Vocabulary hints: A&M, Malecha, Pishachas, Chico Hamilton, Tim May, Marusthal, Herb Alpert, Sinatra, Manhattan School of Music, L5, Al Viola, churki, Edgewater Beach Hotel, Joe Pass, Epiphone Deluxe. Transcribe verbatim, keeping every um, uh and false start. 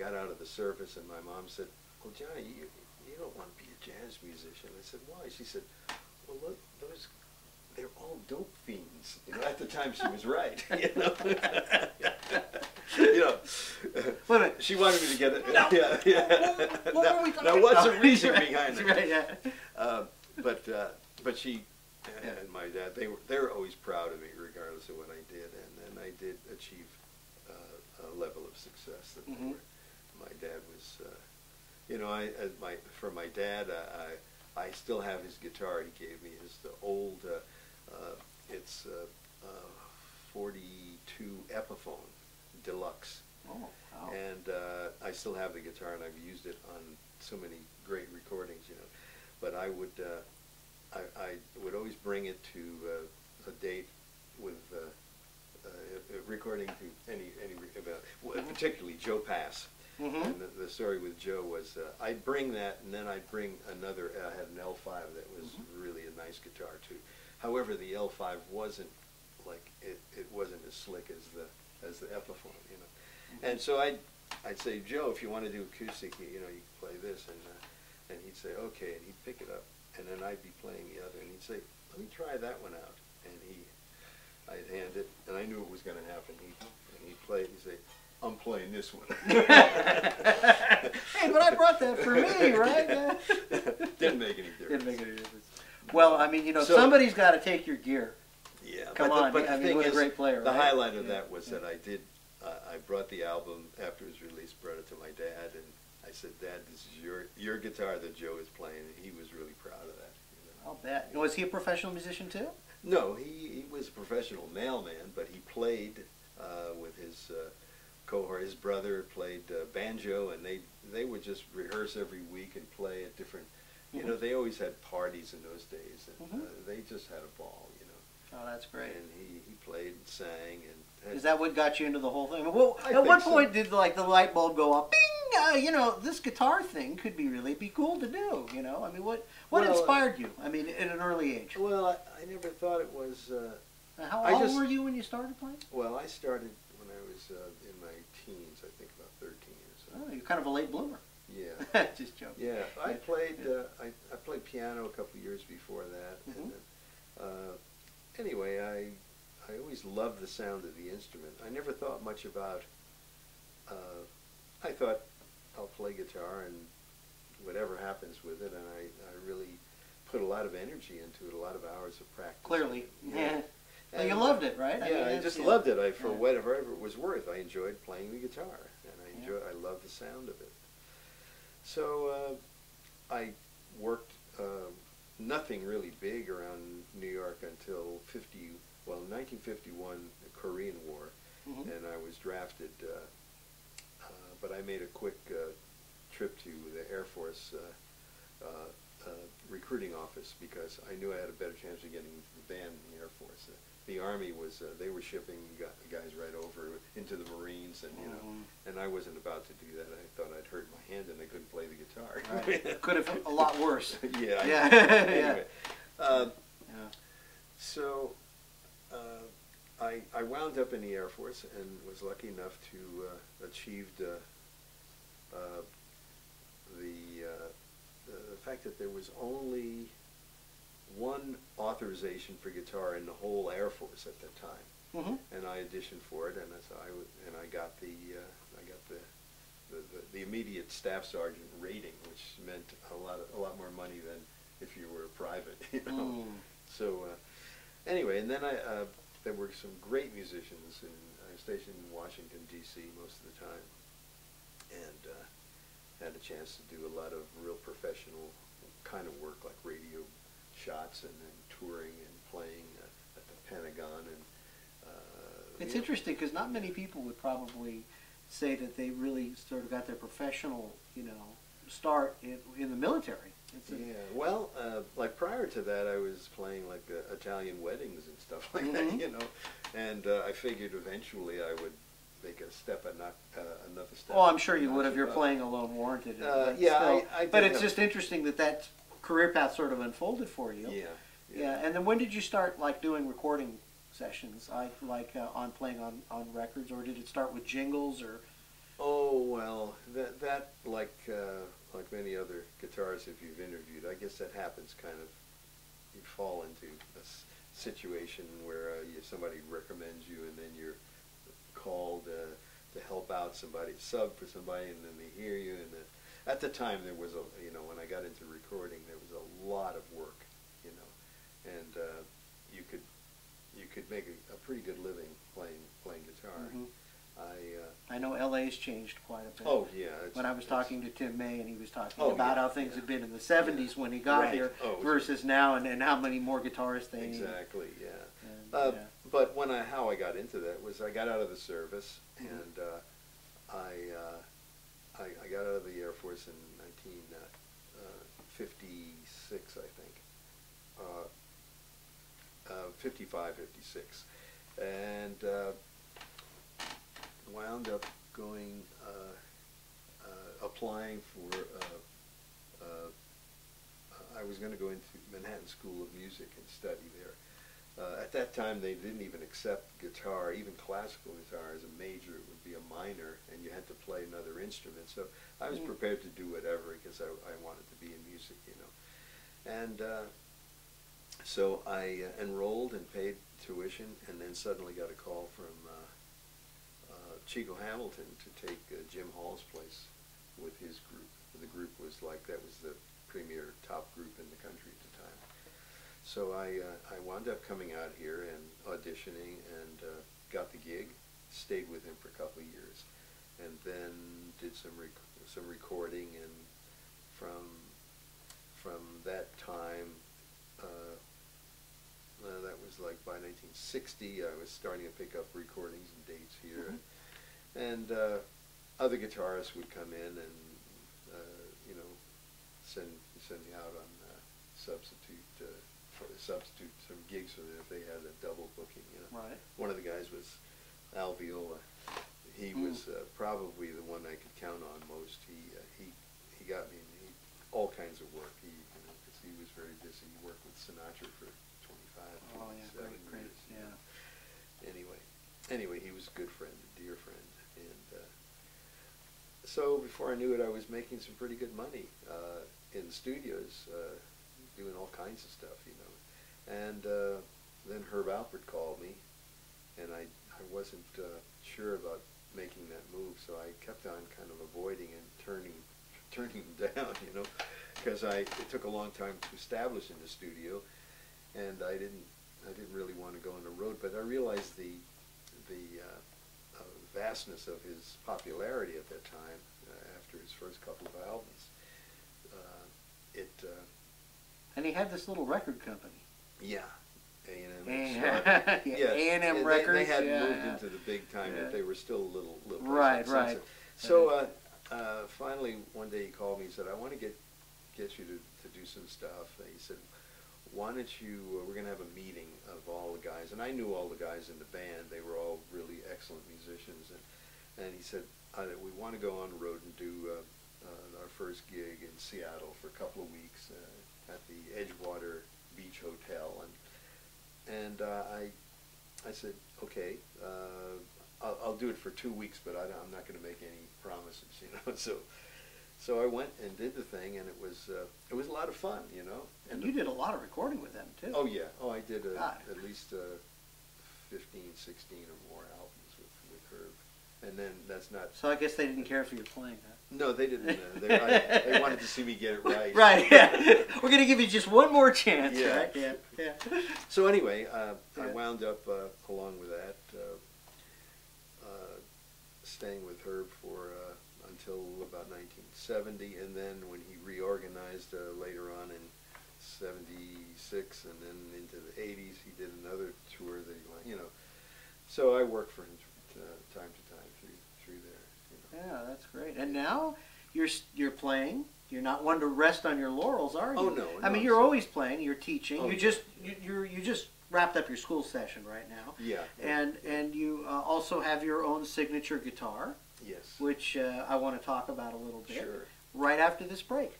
got out of the service, and my mom said, well, Johnny, you, you don't want to be a jazz musician. I said, why? She said, well, look, those, they're all dope fiends. You know, at the time, she was right. You know? You know, well, she wanted me to get it. No. Yeah, yeah. What, what now, were we talking now, what's about? The reason right. behind that? Right, yeah. uh, but uh, but she yeah. and my dad, they were they were always proud of me, regardless of what I did, and and I did achieve uh, a level of success that mm-hmm. they were, my dad was. Uh, you know, I as my for my dad, I, I I still have his guitar. He gave me his the old. Uh, uh, it's uh, uh, forty-two Epiphone Deluxe. Oh, wow. And uh, I still have the guitar, and I've used it on so many great recordings, you know. But I would, uh, I, I would always bring it to uh, a date with uh, uh, a recording to any any about, well, particularly Joe Pass. Mm-hmm. And the, the story with Joe was uh, I'd bring that, and then I'd bring another. I had an L five that was mm-hmm. really a nice guitar too. However, the L five wasn't like it. It wasn't as slick as the. as the Epiphone, you know. Mm-hmm. And so I'd, I'd say, Joe, if you want to do acoustic, you know, you can play this. And uh, and he'd say, okay, and he'd pick it up. And then I'd be playing the other. And he'd say, let me try that one out. And he, I'd hand it, and I knew it was going to happen. He'd, and he'd play it, and he'd say, I'm playing this one. Hey, but I brought that for me, right? Yeah. Didn't make any difference. Didn't make any difference. Well, I mean, you know, so, somebody's got to take your gear. Yeah, Come but on, the, but I mean, he was a great player. The right? highlight of yeah. that was yeah. that I did, uh, I brought the album after it was released, brought it to my dad, and I said, Dad, this is your your guitar that Joe is playing, and he was really proud of that. You know? I'll bet. Was he a professional musician too? No, he, he was a professional mailman, but he played uh, with his uh, cohort. His brother played uh, banjo, and they, they would just rehearse every week and play at different, you mm-hmm. know, they always had parties in those days, and mm-hmm. uh, they just had a ball. Oh, that's great. And he, he played and sang. And is that what got you into the whole thing? Well, at what point so. did like the light bulb go off? Bing! Uh, you know, this guitar thing could be really be cool to do. You know, I mean, what what well, inspired you? I mean, at an early age. Well, I, I never thought it was. Uh, now, how I old just, were you when you started playing? Well, I started when I was uh, in my teens. I think about thirteen or so. Oh, you're kind of a late bloomer. Yeah. Just joking. Yeah, I played. Yeah. Uh, I I played piano a couple of years before that. Mm-hmm. And then, uh, Anyway, I I always loved the sound of the instrument. I never thought much about. Uh, I thought I'll play guitar and whatever happens with it, and I, I really put a lot of energy into it, a lot of hours of practice. Clearly, yeah. yeah. And you loved it, right? Yeah, I, mean, I just yeah. loved it. I for yeah. whatever it was worth, I enjoyed playing the guitar, and I enjoy yeah. I loved the sound of it. So uh, I worked. Uh, Nothing really big around New York until fifty. Well, nineteen fifty-one, the Korean War, mm-hmm. and I was drafted. Uh, uh, but I made a quick uh, trip to the Air Force uh, uh, uh, recruiting office because I knew I had a better chance of getting banned in the Air Force. Uh, the Army was uh, they were shipping guys right over into the Marines, and you know, mm-hmm. and I wasn't about to do that. I thought I'd hurt my hand, and I couldn't play the guitar. Right. Could have been a lot worse. yeah. Yeah. I, anyway, yeah. Uh, yeah. So, uh, I I wound up in the Air Force and was lucky enough to uh, achieve uh, uh, the uh, the fact that there was only one authorization for guitar in the whole Air Force at that time, mm-hmm. and I auditioned for it, and I and I got the uh, I got the the, the the immediate staff sergeant rating, which meant a lot of, a lot more money than if you were a private, you know. Mm. So uh, anyway, and then I uh, there were some great musicians, and I was stationed in Washington D C most of the time, and uh, had a chance to do a lot of real professional kind of work like radio shots and then touring and playing uh, at the Pentagon. And uh, it's interesting because not many people would probably say that they really sort of got their professional, you know, start in, in the military. It's yeah. Well, uh, like prior to that, I was playing like uh, Italian weddings and stuff like mm-hmm. that, you know, and uh, I figured eventually I would make a step and not uh, another step. Oh, I'm sure you would if you're playing Alone Warranted. Uh, yeah, still, I, I but it's just interesting that that's career path sort of unfolded for you. Yeah, yeah. Yeah. And then when did you start like doing recording sessions, like like uh, on playing on on records, or did it start with jingles or? Oh, well, that, that like, uh, like many other guitarists if you've interviewed, I guess that happens kind of. You fall into a situation where uh, you, somebody recommends you, and then you're called uh, to help out somebody, sub for somebody, and then they hear you. And then, at the time, there was a, you know, when I got into recording, there was a lot of work, you know, and uh, you could you could make a, a pretty good living playing playing guitar. Mm-hmm. I uh, I know L A's changed quite a bit. Oh yeah. When I was talking to Tim May, and he was talking oh, about yeah, how things yeah. had been in the seventies yeah. when he got right. here oh, versus yeah. now, and, and how many more guitarists they exactly need. Yeah. And, uh, yeah. But when I how I got into that was I got out of the service, mm-hmm. and uh, I, uh, I I got out of the Air Force in nineteen fifty-six, I think, uh, uh, fifty-five, fifty-six, and. Uh, wound up going, uh, uh, applying for, uh, uh, I was going to go into Manhattan School of Music and study there. Uh, at that time they didn't even accept guitar, even classical guitar as a major. It would be a minor, and you had to play another instrument. So I was prepared to do whatever because I, I wanted to be in music, you know. And uh, so I uh, enrolled and paid tuition, and then suddenly got a call from uh, Chico Hamilton to take uh, Jim Hall's place with his group. The group was like, that was the premier top group in the country at the time. So I, uh, I wound up coming out here and auditioning, and uh, got the gig, stayed with him for a couple of years, and then did some rec some recording, and from, from that time, uh, well, that was like by nineteen sixty, I was starting to pick up recordings and dates here. Mm-hmm. And uh, other guitarists would come in and, uh, you know, send send me out on uh, substitute uh, for substitute some gigs for them if they had a double booking. You know, right. One of the guys was Al Viola. He mm. was uh, probably the one I could count on most. He uh, he he got me he, all kinds of work. He you know, cause he was very busy. He worked with Sinatra for twenty-five, oh, yeah, twenty-seven great, great, years. Yeah. You know. Anyway, anyway, he was a good friend, a dear friend. And uh, so before I knew it, I was making some pretty good money uh, in studios, uh, doing all kinds of stuff, you know. And uh, then Herb Alpert called me, and I, I wasn't uh, sure about making that move, so I kept on kind of avoiding and turning turning down, you know, because I it took a long time to establish in the studio, and I didn't I didn't really want to go on the road, but I realized the the uh, vastness of his popularity at that time, uh, after his first couple of albums. Uh, it uh, and he had this little record company. Yeah, A and M. Yeah, A and M Records. They, they hadn't yeah, moved yeah. into the big time, yeah. but they were still a little little. Right, right. So uh, uh, finally, one day he called me and said, "I want to get get you to to do some stuff." And he said, "Why don't you, uh, we're going to have a meeting of all the guys." And I knew all the guys in the band. They were all really excellent musicians. And, and he said, I, we want to go on the road and do uh, uh, our first gig in Seattle for a couple of weeks uh, at the Edgewater Beach Hotel. And, and uh, I, I said, okay, uh, I'll, I'll do it for two weeks, but I, I'm not going to make any promises, you know. So. So I went and did the thing, and it was uh, it was a lot of fun, you know. And, and you did a lot of recording with them too. Oh yeah, oh I did a, at least uh, fifteen, sixteen or more albums with with Herb, and then that's not. So I guess they didn't care for your playing, huh? No, they didn't. Uh, they, I, they wanted to see me get it right. Right. Yeah. We're gonna give you just one more chance. Yeah. Right? Yeah. Yeah. So anyway, uh, yeah. I wound up uh, along with that, uh, uh, staying with Herb for. Uh, until about nineteen seventy, and then when he reorganized uh, later on in seventy-six, and then into the eighties, he did another tour that he went, you know. So I worked for him t time to time through through there. You know. Yeah, that's great. And now you're you're playing. You're not one to rest on your laurels, are you? Oh no. I no, mean, you're so. always playing. You're teaching. Oh, you just you you're, you just wrapped up your school session right now. Yeah. And yeah. and you uh, also have your own signature guitar. Yes. Which uh, I want to talk about a little bit. Sure. Right after this break.